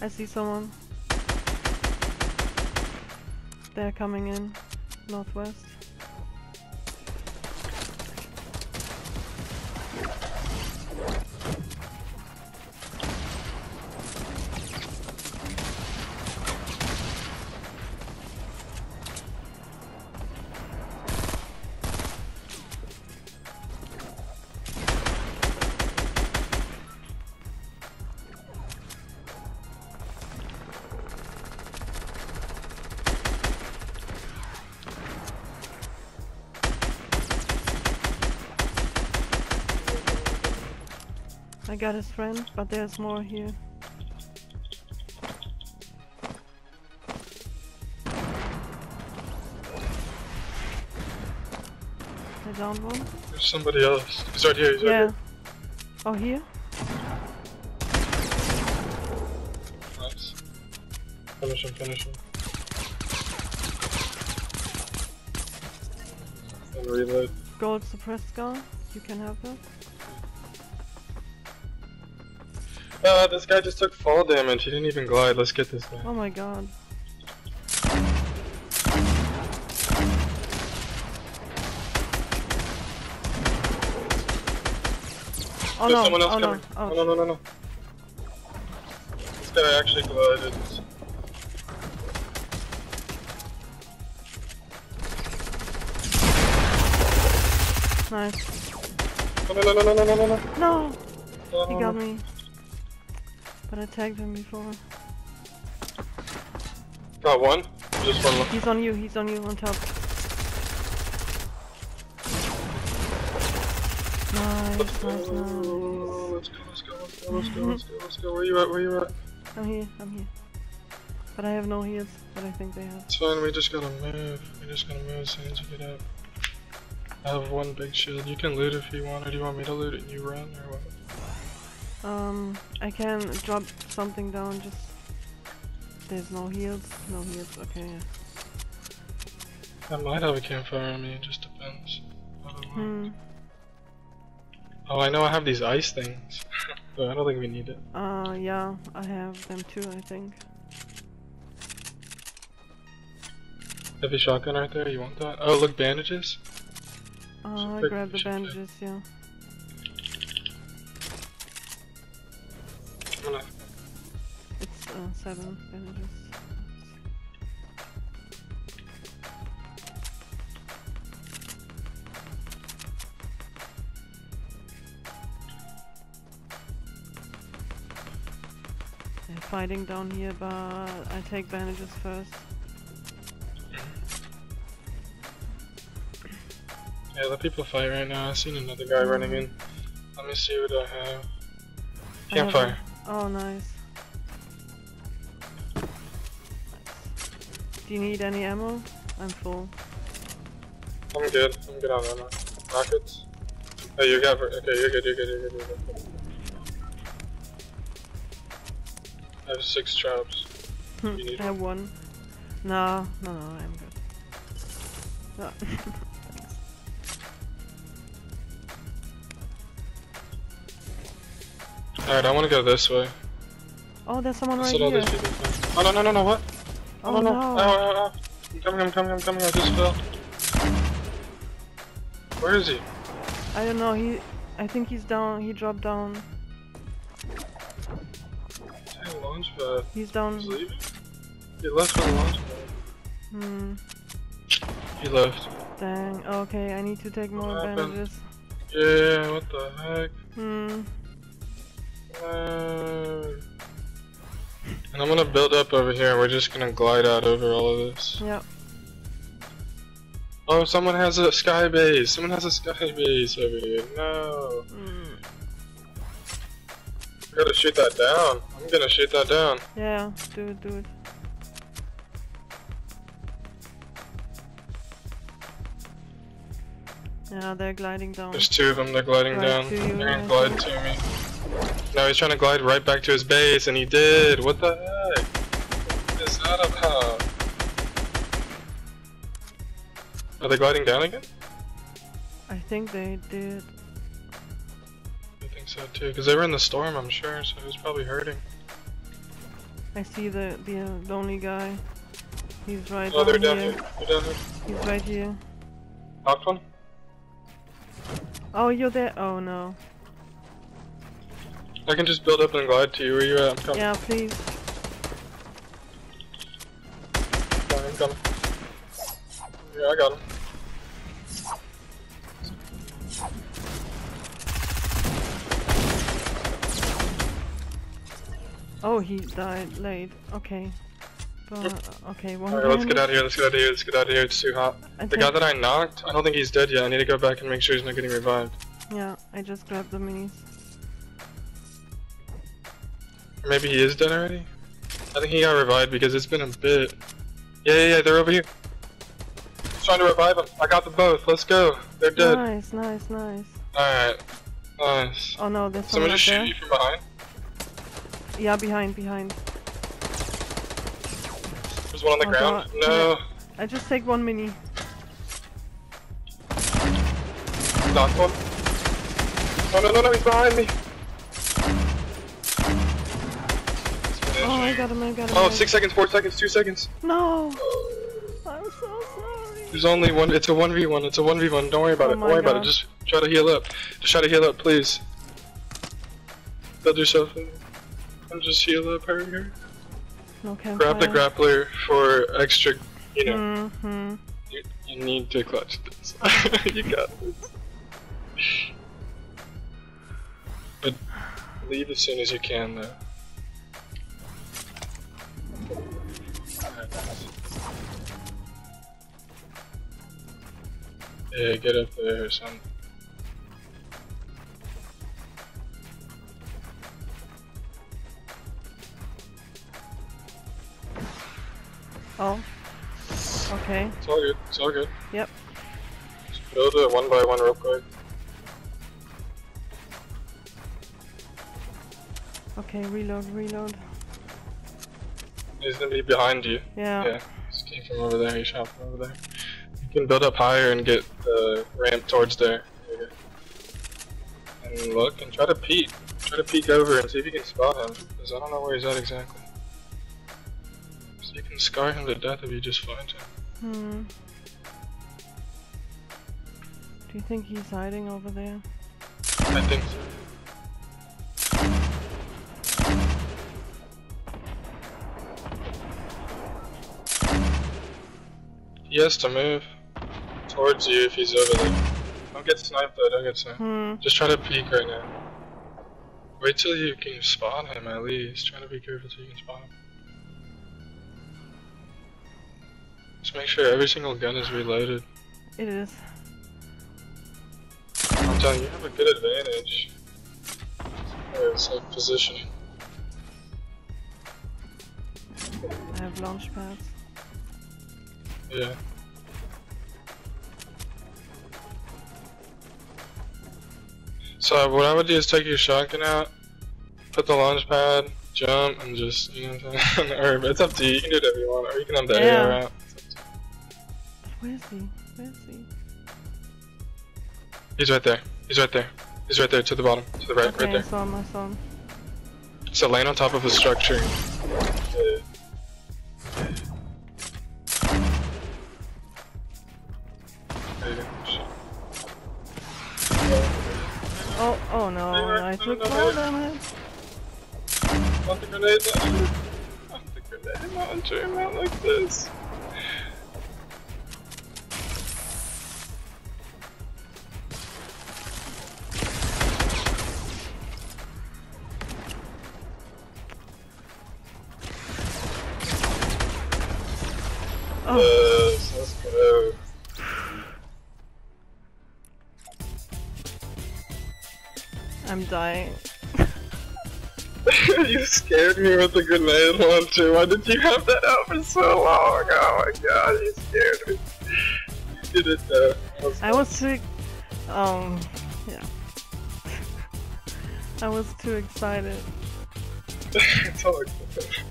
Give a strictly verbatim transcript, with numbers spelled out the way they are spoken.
I see someone. They're coming in, northwest. I got his friend, but there's more here. I downed one. There's somebody else. He's right here, he's yeah. right here. Oh, here? Nice. Finish him, finish him. And reload. Gold suppressed gun, you can have that. Uh, this guy just took fall damage, he didn't even glide. Let's get this guy. Oh my god. Oh There's no, someone else oh coming. No, oh. oh no, no, no, no. This guy actually glided. Nice. Oh, no, no, no, no, no, no, no. No! Oh, he got me. But I tagged him before. Got one? Just one left. He's on you, he's on you, on top. Nice, let's nice, go. nice. Let's go, let's go, let's go, let's go, let's go, let's go. Where you at, where you at? I'm here, I'm here. But I have no heals, but I think they have. It's fine, we just gotta move. We just gotta move as soon as you get up. I have one big shield. You can loot if you want, or do you want me to loot it and you run, or what? Um, I can drop something down, just... There's no heals, no heals, okay, yeah. I might have a campfire on me, it just depends. Hmm. Oh, I know I have these ice things, but I don't think we need it. Uh, yeah, I have them too, I think. Heavy shotgun right there, you want that? Oh, look, bandages? Uh, so I grabbed the bandages, take. yeah. It's uh, seven bandages. They're fighting down here, but I take bandages first. Yeah, let people fight right now. I seen another guy running in. Let me see what I have. Campfire. Oh, nice. Do you need any ammo? I'm full. I'm good. I'm good on ammo. Rockets? Oh, you got... Okay, you're good, you're good, you're good, you're good. I have six traps. You need I have one. No, no, no, I'm good. No. Alright, I want to go this way. Oh, there's someone That's right here. Oh, no, no, no, no, what? Oh, oh no, no. no. Ow, ow, ow. I'm coming, I'm coming, I'm coming, I just fell. Where is he? I don't know, he... I think he's down, he dropped down. Dang, launch pad. He's down. He's leaving? He left for the launch pad. Hmm. He left. Dang, okay, I need to take what more happened? bandages. Yeah, what the heck? Hmm. Uh, and I'm gonna build up over here. We're just gonna glide out over all of this. Yep. Oh, someone has a sky base. Someone has a sky base over here. No. Mm. I gotta shoot that down. I'm gonna shoot that down. Yeah, do it, do it. Yeah, they're gliding down. There's two of them. They're gliding glide down. They're gonna glide to me. Now he's trying to glide right back to his base, and he did! What the heck? What is that about? Are they gliding down again? I think they did. I think so too, because they were in the storm, I'm sure, so he was probably hurting. I see the the uh, lonely guy. He's right oh, they're down here. here. They're down here. He's right here. Knocked one. Oh, you're there. Oh no. I can just build up and glide to you. Where you at? I'm coming. Yeah, please. I'm coming. Yeah, I got him. Oh, he died late. Okay. But, okay, one Alright, let's get out of here, let's get out of here, let's get out of here, it's too hot. I the guy that I knocked, I don't think he's dead yet. I need to go back and make sure he's not getting revived. Yeah, I just grabbed the minis. Maybe he is dead already? I think he got revived because it's been a bit. Yeah, yeah, yeah, they're over here. He's trying to revive them. I got them both, let's go. They're dead. Nice, nice, nice. Alright, nice. Oh no, there's someone just shoot you from behind? Yeah, behind, behind. There's one on the oh, ground. God. No. I just take one mini. Knocked one. Oh no, no, no, he's behind me. Oh, I got him, I got him. Oh, six seconds, four seconds, two seconds. No. I'm so sorry. There's only one, it's a one v one, it's a one v one. Don't worry about oh it, don't worry God. about it. Just try to heal up. Just try to heal up, please. Build yourself in. And just heal up, hurry, hurry. Okay, grab the grappler for extra, you know, mm-hmm. you, you need to clutch this. You got this. But leave as soon as you can, though. Yeah, get up there or something. Oh. Okay. It's all good. It's all good. Yep. Just build it one by one real quick. Okay, reload, reload. He's gonna be behind you. Yeah. Yeah. Just came from over there, he shot from over there. You can build up higher and get the ramp towards there. There you go. And look and try to peek. Try to peek over and see if you can spot him. Because I don't know where he's at exactly. You can scar him to death if you just find him. Hmm. Do you think he's hiding over there? I think so. He has to move towards you if he's over there. Don't get sniped though, don't get sniped. Hmm. Just try to peek right now. Wait till you can spot him at least. Try to be careful so you can spot him. Just make sure every single gun is reloaded. It is. I'm telling you, you have a good advantage. It's like positioning. I have launch pads. Yeah. So what I would do is take your shotgun out, put the launch pad, jump, and just, you know what I'm saying? Or it's up to you, you can do whatever you want, or you can have the yeah. A R out. Where is he? Where is he? He's right there. He's right there. He's right there to the bottom. To the right, okay, right there. I saw him, I saw him. So land on top of a structure. Yeah. There you go. Oh, oh no, I took all damage. Not the grenade launcher. Not the grenade launcher, not like this. Oh. Yes, let's go. I'm dying. You scared me with the grenade launcher. Why did you have that out for so long? Oh my god, you scared me. You did it though. Was I fun. was too... Um... Yeah. I was too excited. It's all good.